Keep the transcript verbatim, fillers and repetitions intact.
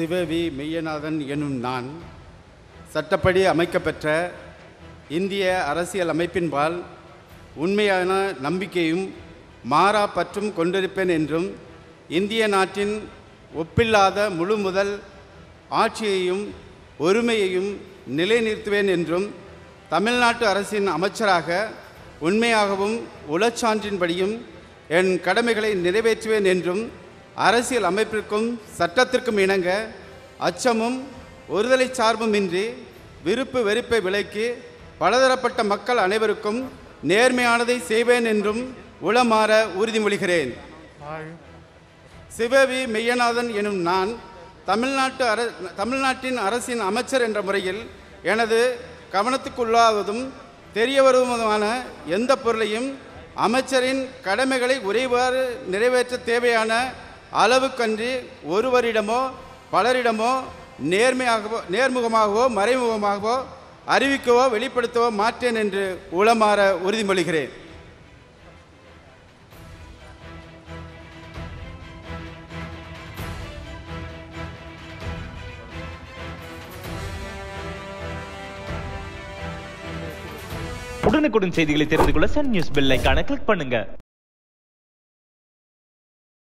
சிவவி மெய்யநாதன் எனும் நான் சட்டப்படி அமைக்கப்பெற்ற இந்திய அரசியல் அமைப்பின்பால் உண்மையான நம்பிக்கையும் மாறா பற்றும் கொண்டிருப்பேன் என்றும் இந்திய நாட்டின் ஒப்பில்லாத முழு முதல் ஆட்சியையும் ஒருமையையும் நிலைநிறுத்துவேன் என்றும் தமிழ்நாட்டு அரசின் அமைச்சராக உண்மையாகவும் உளச்சான்றின்படியும் என் கடமைகளை நிறைவேற்றுவேன் என்றும் அரசியல் அமைப்பிற்கும் சட்டத்திற்கும் இணங்க அச்சமும் ஒருதலை சார்புமின்றி விருப்பு வெறுப்பை விலக்கி பலதரப்பட்ட மக்கள் அனைவருக்கும் நேர்மையானதை செய்வேன் என்றும் உளமாற உறுதிமொழிகிறேன். சிவவி மெய்யநாதன் எனும் நான் தமிழ்நாட்டு அர தமிழ்நாட்டின் அரசின் அமைச்சர் என்ற முறையில் எனது கவனத்துக்குள்ளாவதும் தெரியவருவதுமான எந்த பொருளையும் அமைச்சரின் கடமைகளை உரைவாறு நிறைவேற்ற தேவையான அளவுக்கன்றி ஒருவரிடமோ பலரிடமோ நேர்மையாகவோ நேர்முகமாகவோ மறைமுகமாகவோ அறிவிக்கவோ வெளிப்படுத்தவோ மாற்றேன் என்று உளமாற உறுதிமொழிகிறேன். உடனுக்குடன் செய்திகளை தெரிந்து கொள்ள சன் நியூஸ் பெல் ஐகானை கிளிக் பண்ணுங்க.